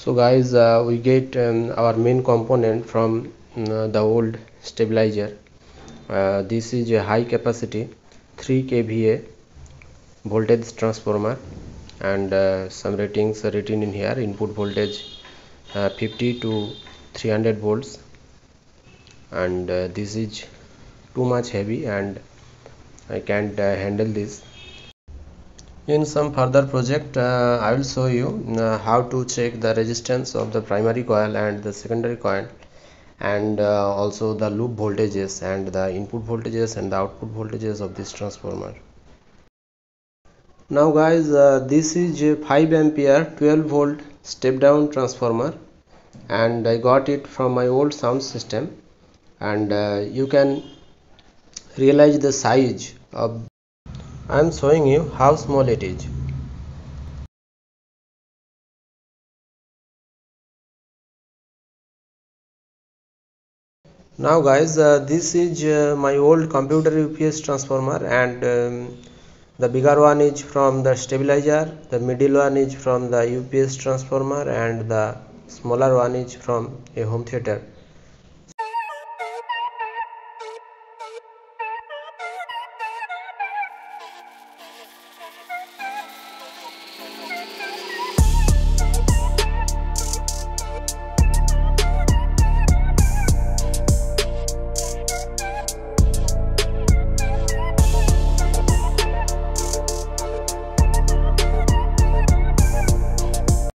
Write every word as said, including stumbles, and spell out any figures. So guys, uh, we get um, our main component from uh, the old stabilizer. Uh, this is a high capacity three k V A voltage transformer, and uh, some ratings are written in here. Input voltage uh, fifty to three hundred volts, and uh, this is too much heavy and I can't uh, handle this. In some further project, uh, I will show you uh, how to check the resistance of the primary coil and the secondary coil, and uh, also the loop voltages and the input voltages and the output voltages of this transformer. Now guys, uh, this is a five ampere twelve volt step down transformer, and I got it from my old sound system. And uh, you can realize the size of, I am showing you how small it is. Now guys, uh, this is uh, my old computer U P S transformer, and um, the bigger one is from the stabilizer, the middle one is from the U P S transformer, and the smaller one is from a home theater.